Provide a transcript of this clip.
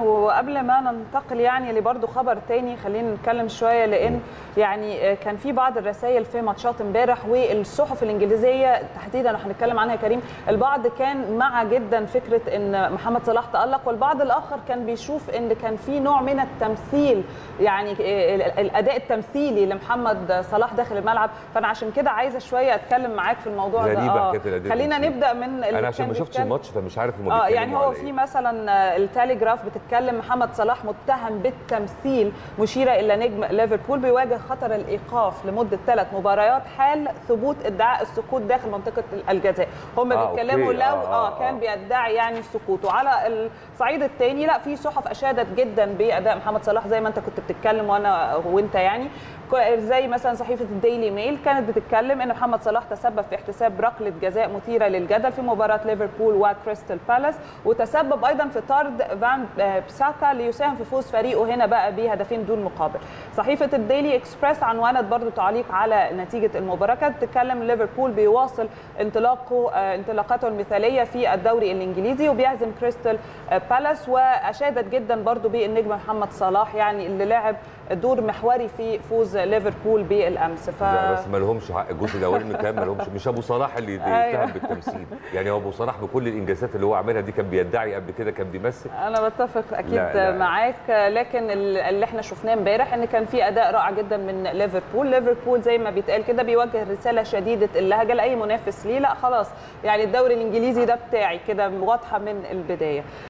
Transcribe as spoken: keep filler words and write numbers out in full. وقبل ما ننتقل يعني لبرضه خبر تاني خلينا نتكلم شويه، لان يعني كان في بعض الرسائل في ماتشات امبارح والصحف الانجليزيه تحديدا هنتكلم عنها يا كريم، البعض كان مع جدا فكره ان محمد صلاح تألق، والبعض الاخر كان بيشوف ان كان في نوع من التمثيل، يعني الاداء التمثيلي لمحمد صلاح داخل الملعب. فانا عشان كده عايزه شويه اتكلم معاك في الموضوع ده. آه خلينا نبدا من انا عشان ما شفتش الماتش فمش عارف هم بيتكلموا اه يعني هو في مثلا التليغراف تكلم محمد صلاح متهم بالتمثيل، مشيرة إلى نجم ليفربول بيواجه خطر الإيقاف لمدة ثلاث مباريات حال ثبوت ادعاء السقوط داخل منطقة الجزاء. هم آه بيتكلموا لو آه, آه, آه كان بيدعي يعني السقوط. وعلى الصعيد الثاني لا، في صحف أشادت جدا بأداء محمد صلاح زي ما أنت كنت بتتكلم وأنا وأنت، يعني زي مثلا صحيفة الديلي ميل كانت بتتكلم إن محمد صلاح تسبب في احتساب ركلة جزاء مثيرة للجدل في مباراة ليفربول وكريستال بالاس، وتسبب أيضا في طرد فان بساكا ليساهم في فوز فريقه هنا بقى بهدفين دون مقابل. صحيفة الديلي اكسبرس عنوانت برضو تعليق على نتيجة المباراة، كانت تتكلم ليفربول بيواصل انطلاقه انطلاقاته المثالية في الدوري الإنجليزي وبيهزم كريستال بالاس، وأشادت جدا برضو بالنجم محمد صلاح يعني اللي لعب دور محوري في فوز ليفربول بالامس. ف لا بس ما لهمش حق الجزء الاولاني من الكلام، ما لهمش، مش ابو صلاح اللي اتهم بالتمثيل، يعني هو ابو صلاح بكل الانجازات اللي هو عملها دي كان بيدعي قبل كده كان بيمثل. انا بتفق اكيد لا لا. معاك، لكن اللي احنا شفناه امبارح ان كان في اداء رائع جدا من ليفربول، ليفربول زي ما بيتقال كده بيوجه رساله شديده اللهجه لاي منافس ليه، لا خلاص يعني الدوري الانجليزي ده بتاعي كده، واضحه من البدايه.